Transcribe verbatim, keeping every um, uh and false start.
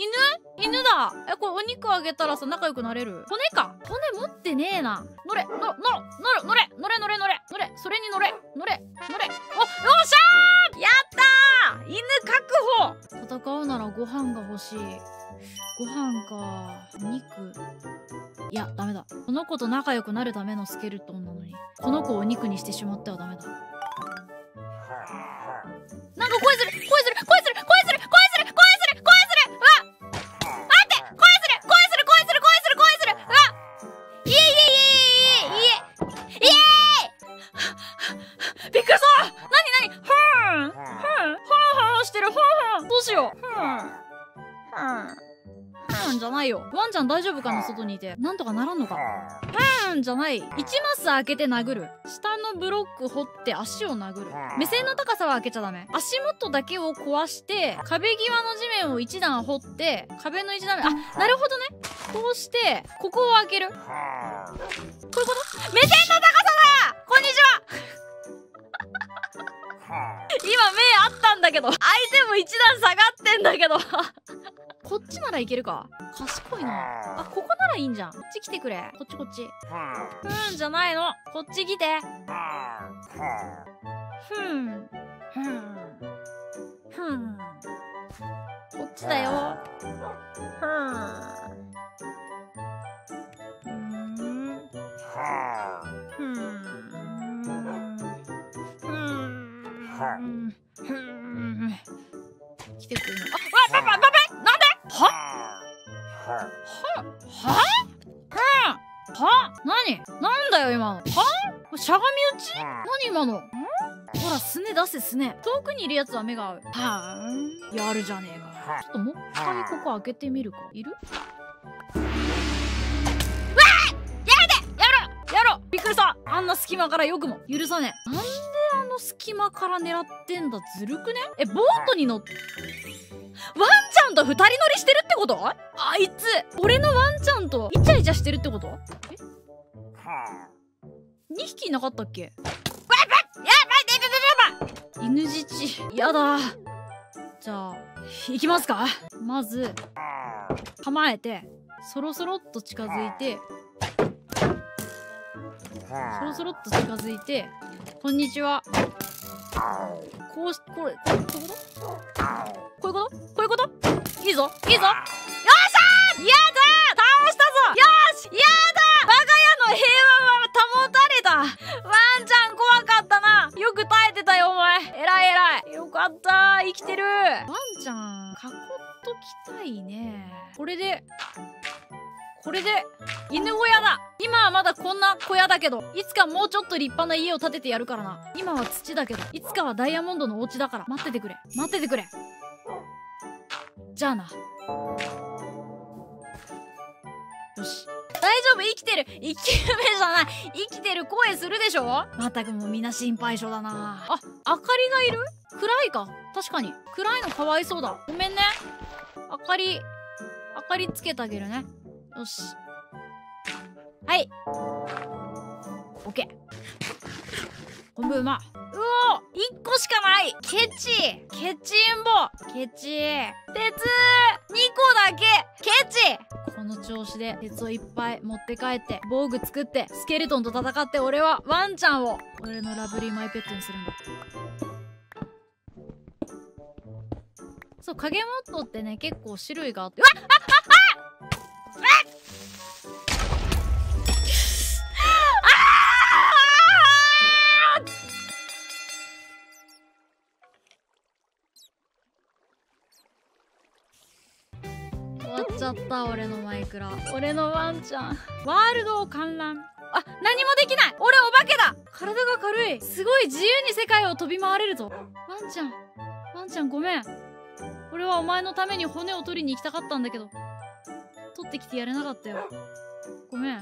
犬犬だ。え、これお肉あげたらさ、仲良くなれる。骨か。骨持ってねえな。乗れ、乗ろ、乗れ、乗れ、乗れ、乗れ、乗れ、乗れ、それに乗れ、乗れ、乗れ。お、よっしゃー！やったー！犬確保！戦うならご飯が欲しい。ご飯か。お肉。いや、ダメだ。この子と仲良くなるためのスケルトンなのに。この子をお肉にしてしまってはダメだ。なんか声する！声する！声する！声する！声する！声する！声する！うわ！じゃないよ。ワンちゃん大丈夫かな、外にいて。なんとかならんのか。パーンじゃない。いちマス開けて殴る。下のブロック掘って足を殴る。目線の高さは開けちゃダメ。足元だけを壊して、壁際の地面をいち段掘って、壁のいち段目、あ、なるほどね。こうして、ここを開ける。こういうこと？目線の高さだ！こんにちは今目あったんだけど、相手も一段下がってんだけどこっちならいけるか。賢いなあ。ここならいいんじゃん。こっち来てくれ。こっちこっち。ふんじゃないの。こっち来て。ふんふんふん、こっちだよ。ふんふんふんふん、来てくれるの。あ、わっ、ばばばば、なんで？は？は？は？は？何？なんだよ今の。は？しゃがみ打ち？何今の？ほら、すね出せ、すね。遠くにいるやつは目が合う。はーん。やるじゃねえか。ちょっともう一回ここ開けてみるか。いる？びっくりした。あんな隙間からよくも許さねえ。なんであの隙間から狙ってんだ。ずるくねえ。ボートに乗ってワンちゃんと二人乗りしてるってこと？あいつ俺のワンちゃんとイチャイチャしてるってこと？え、にひきいなかったっけ？犬父やだ。じゃあ行きますか。まず構えてそろそろっと近づいてそろそろっと近づいて、こんにちは。こうし、これ、こういうこと？こういうこと？こういうこと？いいぞ、いいぞ。よっしゃー！やだー！倒したぞ！よし！やだ！我が家の平和は保たれた。ワンちゃん怖かったな。よく耐えてたよ、お前。えらいえらい。よかった。生きてる。ワンちゃん、囲っときたいね。これで、これで、犬小屋だ。今はまだこんな小屋だけど、いつかもうちょっと立派な家を建ててやるからな。今は土だけど、いつかはダイヤモンドのお家だから、待っててくれ。待っててくれ。じゃあな。よし。大丈夫、生きてる。生きる目じゃない。生きてる声するでしょ？まったくもうみんな心配性だな。あ、明かりがいる？暗いか。確かに。暗いのかわいそうだ。ごめんね。明かり、明かりつけてあげるね。よし。はい。オッケー。昆布うま。うおー！一個しかない！ケチ！ケチんぼ！ケチ！鉄！にこだけ！ケチ！この調子で鉄をいっぱい持って帰って、防具作って、スケルトンと戦って、俺はワンちゃんを、俺のラブリーマイペットにするんだ。そう、影モットってね、結構種類があって、うわっ！あっ俺のマイクラ、俺のワンちゃん。ワールドを観覧。あ、何もできない。俺お化けだ。体が軽い。すごい自由に世界を飛び回れるぞ。ワンちゃん、ワンちゃんごめん。俺はお前のために骨を取りに行きたかったんだけど、取ってきてやれなかったよ。ごめん。